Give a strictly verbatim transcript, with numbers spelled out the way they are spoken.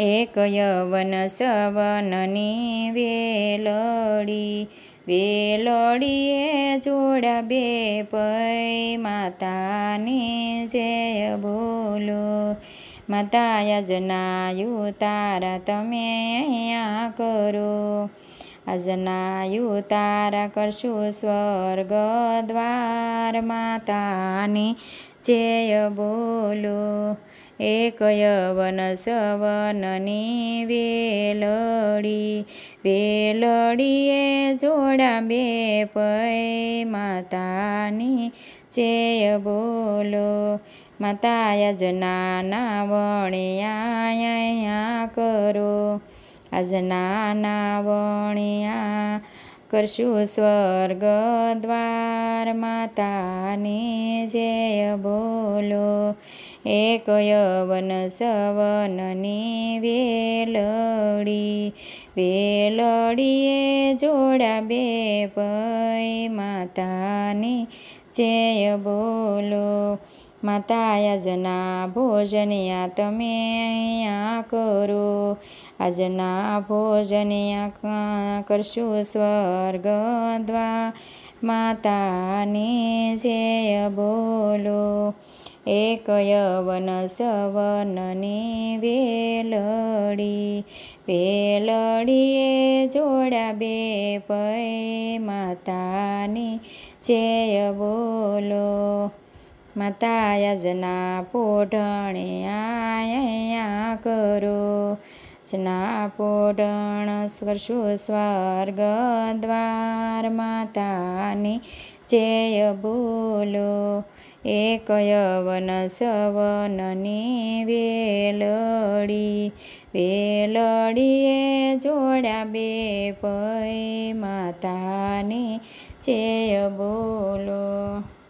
एक यवन सवननी वेलोडी वेलोडीए जोड़ा बे पै माता ने जय बोलो। माता यजनायु तारा तमे अहींया करो, अजनायु तारा करशो स्वर्ग द्वार माता ने जय बोलो। एक यवन सवननी वेलोडी वेलोडीए जोड़ा बे पै माता ने जय बोलो। माता यजना वणिया करो, अजना वणिया करशो स्वर्ग द्वार माता ने जय बोलो। एक यवन सवननी वेलोडी वेलोडीए जोड़ा बे पै माता ने जय बोलो। माता यजना भोजनिया तमे अहींया करो, अजना भोजनिया करशो स्वर्ग द्वार माता ने जय बोलो। एक यवन सवननी वेलोडी वेलोडीए जोड़ा बे पै माता ने जय बोलो। माता यजना पोढणिया करो, जना पोढण करशो स्वर्ग द्वार माता ने जय बोलो। एक यवन सवननी वेलोडी वेलोडीए जोड़ा बे पै माता ने जय बोलो।